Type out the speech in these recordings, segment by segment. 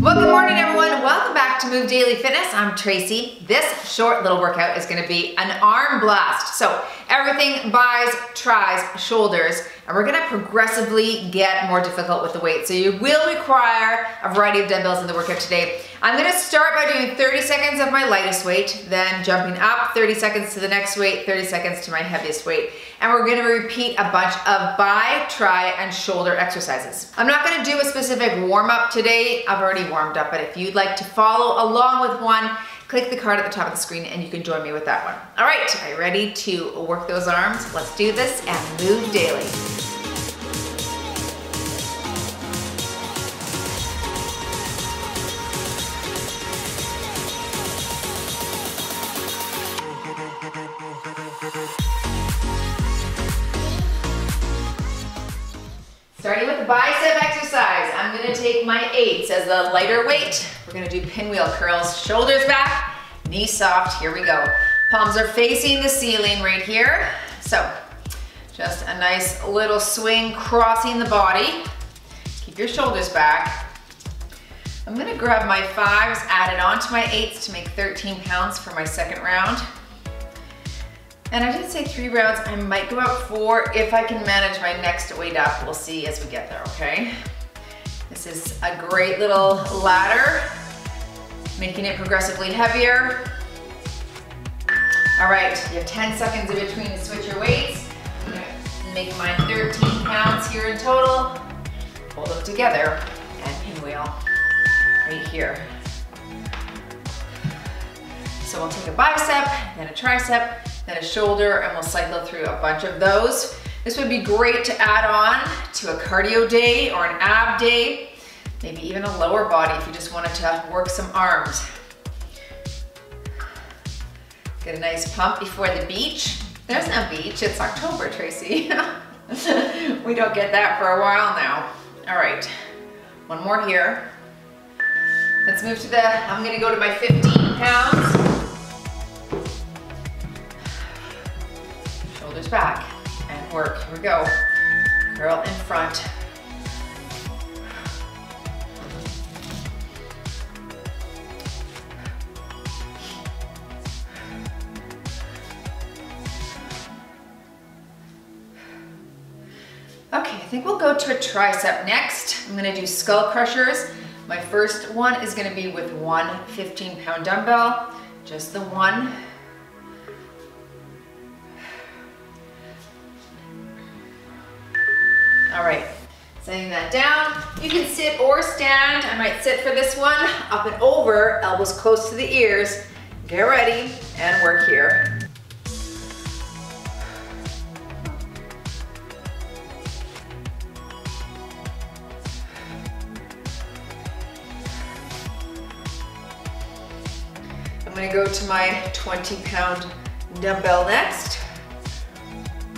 Well, good morning everyone. Welcome back to Move Daily Fitness. I'm Tracy. This short little workout is gonna be an arm blast. So everything, buys, tries, shoulders, and we're gonna progressively get more difficult with the weight. So you will require a variety of dumbbells in the workout today. I'm gonna start by doing 30 seconds of my lightest weight, then jumping up 30 seconds to the next weight, 30 seconds to my heaviest weight. And we're gonna repeat a bunch of buy, try, and shoulder exercises. I'm not gonna do a specific warm-up today. I've already warmed up, but if you'd like to follow along with one, click the card at the top of the screen and you can join me with that one. All right, are you ready to work those arms? Let's do this and move daily. Starting with the bicep exercise, I'm gonna take my eights as a lighter weight. We're gonna do pinwheel curls, shoulders back, knees soft, here we go. Palms are facing the ceiling right here. So, just a nice little swing, crossing the body. Keep your shoulders back. I'm gonna grab my fives, add it on to my eights to make 13 pounds for my second round. And I did say 3 rounds, I might go out 4 if I can manage my next weight up. We'll see as we get there, okay? This is a great little ladder, making it progressively heavier. All right, you have 10 seconds in between to switch your weights. I'm gonna make mine 13 pounds here in total. Hold them together and pinwheel right here. So we'll take a bicep, then a tricep, then a shoulder, and we'll cycle through a bunch of those. This would be great to add on to a cardio day or an ab day, maybe even a lower body if you just wanted to work some arms. Get a nice pump before the beach. There's no beach, it's October, Tracy. We don't get that for a while now. All right, one more here. Let's move to the, I'm gonna go to my 15 pounds. Back and work. Here we go. Curl in front. Okay, I think we'll go to a tricep next. I'm going to do skull crushers. My first one is going to be with one 15-pound dumbbell, just the one. All right, setting that down. You can sit or stand. I might sit for this one. Up and over, elbows close to the ears. Get ready and work here. I'm gonna go to my 20-pound dumbbell next.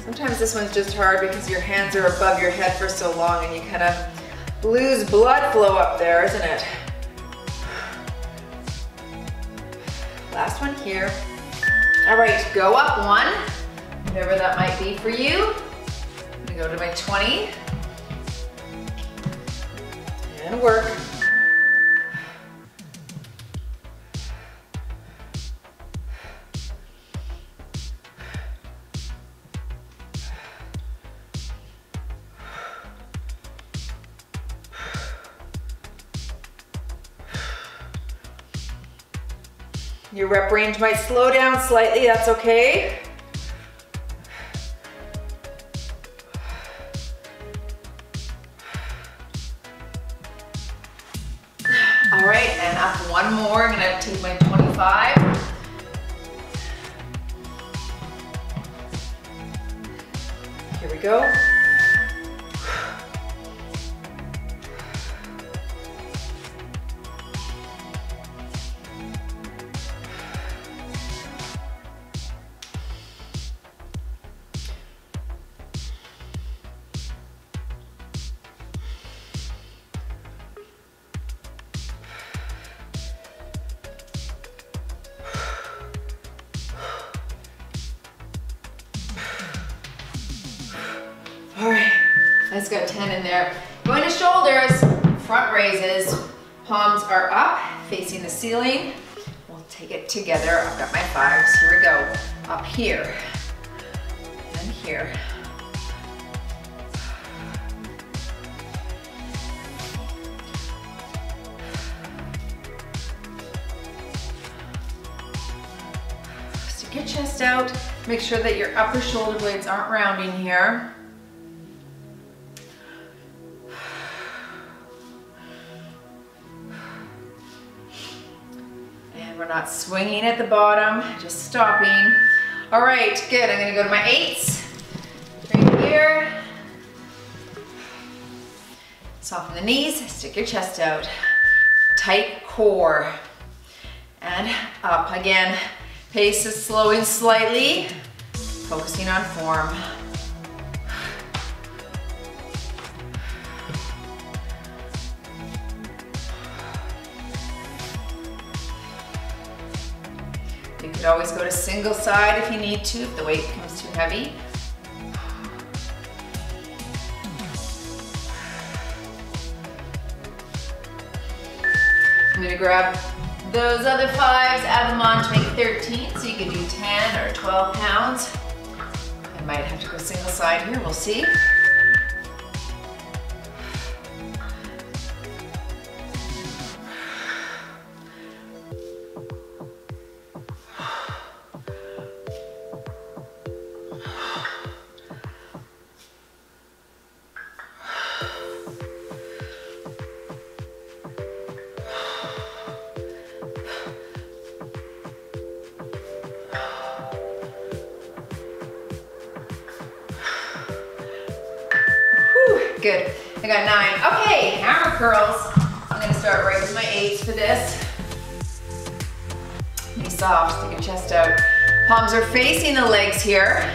Sometimes this one's just hard because your hands are above your head for so long and you kind of lose blood flow up there, isn't it? Last one here. All right, go up one, whatever that might be for you. I'm gonna go to my 20. And work. Your rep range might slow down slightly, that's okay. All right, and up one more. I'm gonna take my 25. Here we go. Let's go 10 in there. Going to shoulders, front raises, Palms are up, facing the ceiling. We'll take it together. I've got my fives. Here we go. Up here and here. Stick your chest out. Make sure that your upper shoulder blades aren't rounding here. We're not swinging at the bottom, just stopping. All right, good. I'm gonna go to my eights right here. Soften the knees, stick your chest out. Tight core. And up again. Pace is slowing slightly, focusing on form. You could always go to single side if you need to, if the weight becomes too heavy. I'm gonna grab those other fives, add them on to make 13, so you can do 10 or 12 pounds. I might have to go single side here, we'll see. Good, I got 9. Okay, hammer curls. I'm gonna start right with my 8s for this. Be soft, stick your chest out. Palms are facing the legs here.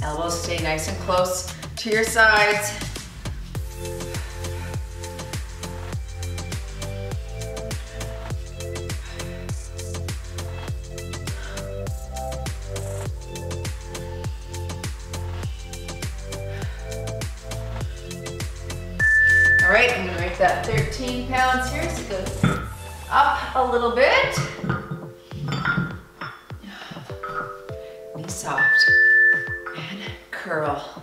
Elbows stay nice and close to your sides. All right, I'm gonna make that 13 pounds here, so it goes up a little bit. Be soft and curl.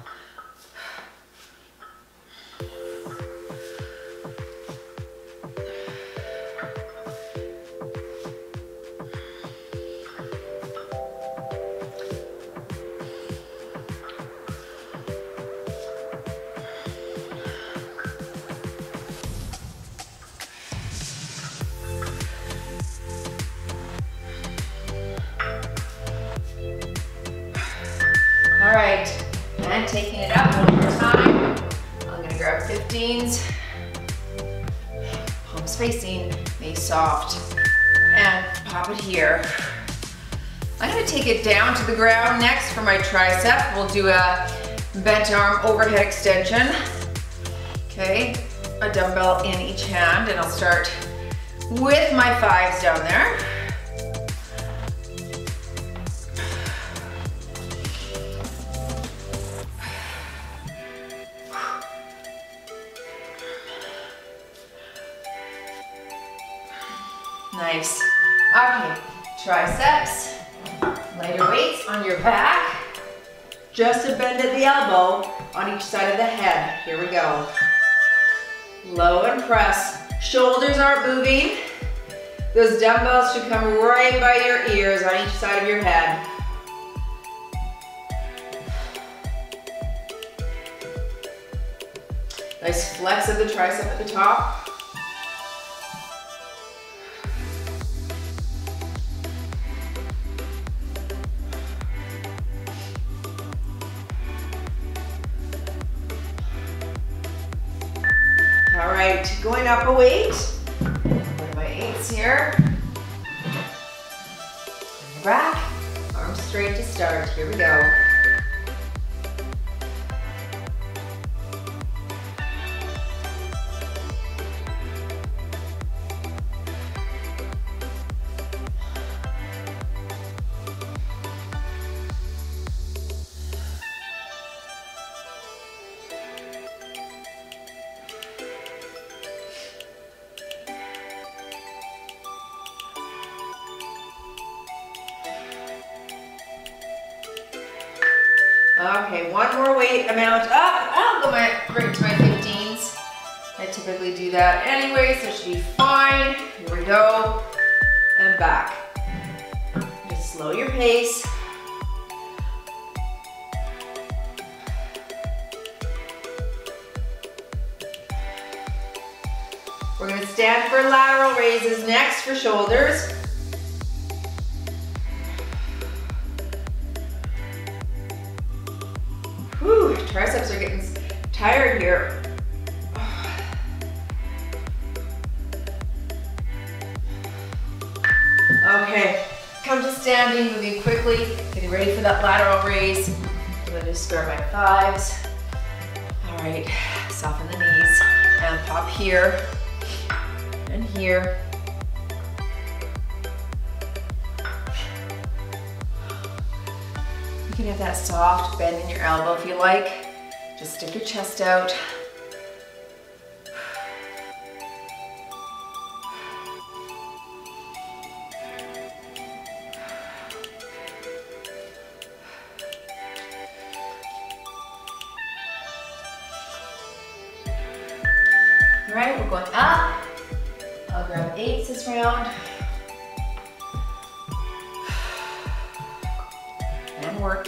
All right, and taking it up one more time. I'm gonna grab 15s. Palms facing, knees soft, and pop it here. I'm gonna take it down to the ground next for my tricep. We'll do a bent arm overhead extension. Okay, a dumbbell in each hand, and I'll start with my 5s down there. Nice. Okay, triceps, lighter weights on your back, just a bend at the elbow on each side of the head. Here we go. Low and press, shoulders aren't moving. Those dumbbells should come right by your ears on each side of your head. Nice flex of the tricep at the top. All right, going up a weight. One of my 8s here. Back, arms straight to start. Here we go. Okay, one more weight amount up. I'll go right to my 15s. I typically do that anyway, so it should be fine. Here we go. And back. Just slow your pace. We're gonna stand for lateral raises next for shoulders. Whew, triceps are getting tired here. Okay, come to standing, moving quickly, getting ready for that lateral raise. I'm gonna square my thighs. All right, soften the knees and pop here. And here. You can have that soft bend in your elbow if you like. Just stick your chest out. All right, we're going up. I'll grab 8s this round. And work.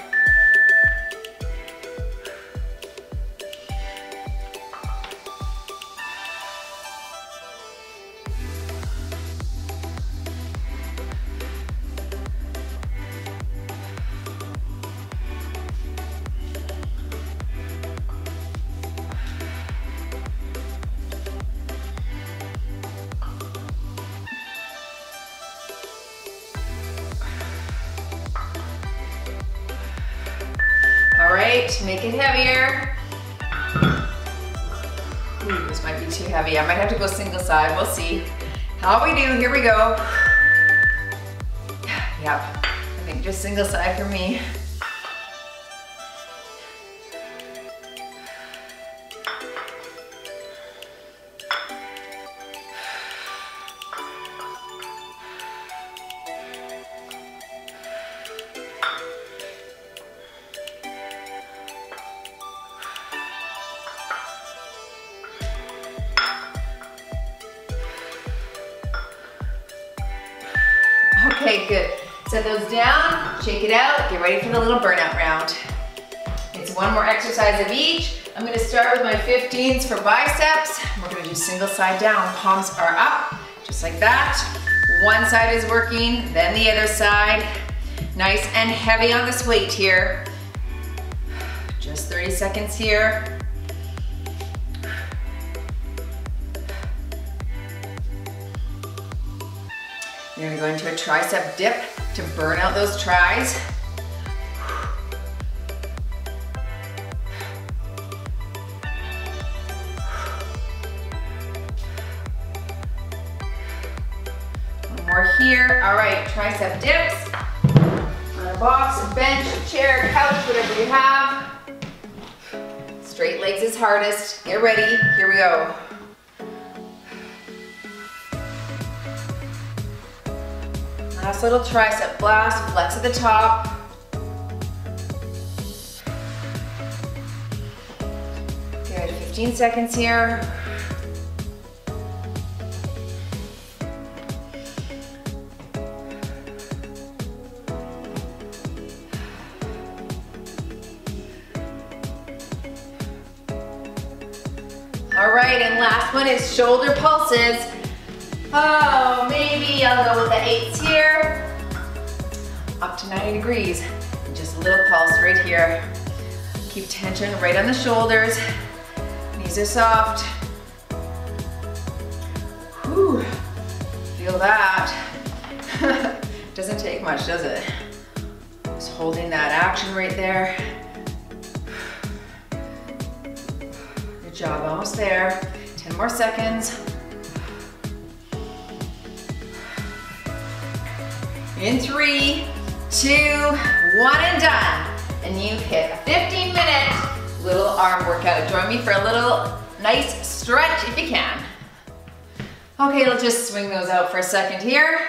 Make it heavier. Ooh, this might be too heavy. I might have to go single side. We'll see how we do. Here we go. Yep, I think just single side for me. Okay, good. Set those down, shake it out, get ready for the little burnout round. It's one more exercise of each. I'm gonna start with my 15s for biceps. We're gonna do single side down, palms are up, just like that. One side is working, then the other side. Nice and heavy on this weight here. Just 30 seconds here. You're gonna go into a tricep dip to burn out those tries. One more here. All right, tricep dips. On a box, a bench, a chair, couch, whatever you have. Straight legs is hardest. Get ready, here we go. Last little tricep blast, flex at the top. Good, 15 seconds here. All right, and last one is shoulder pulses. Oh, maybe I'll go with the 8s here. Up to 90 degrees. And just a little pulse right here. Keep tension right on the shoulders. Knees are soft. Whew, feel that. Doesn't take much, does it? Just holding that action right there. Good job, almost there. 10 more seconds. In 3, 2, 1, and done. And you've hit a 15-minute little arm workout. Join me for a little nice stretch if you can. Okay, let's just swing those out for a second here.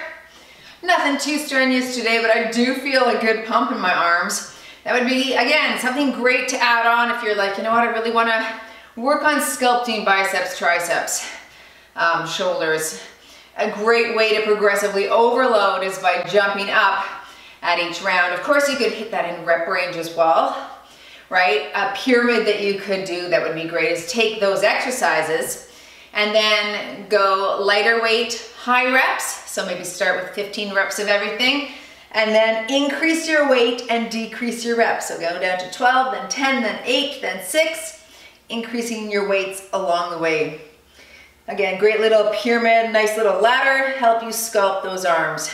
Nothing too strenuous today, but I do feel a good pump in my arms. That would be, again, something great to add on if you're like, you know what, I really want to work on sculpting biceps, triceps, shoulders. A great way to progressively overload is by jumping up at each round. Of course, you could hit that in rep range as well, right? A pyramid that you could do that would be great is take those exercises and then go lighter weight, high reps. So maybe start with 15 reps of everything and then increase your weight and decrease your reps. So go down to 12, then 10, then 8, then 6, increasing your weights along the way. Again, great little pyramid, nice little ladder, help you sculpt those arms.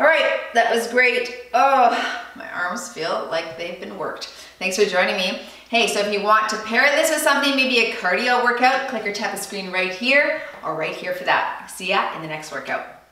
All right, that was great. Oh, my arms feel like they've been worked. Thanks for joining me. Hey, so if you want to pair this with something, maybe a cardio workout, click or tap the screen right here or right here for that. See ya in the next workout.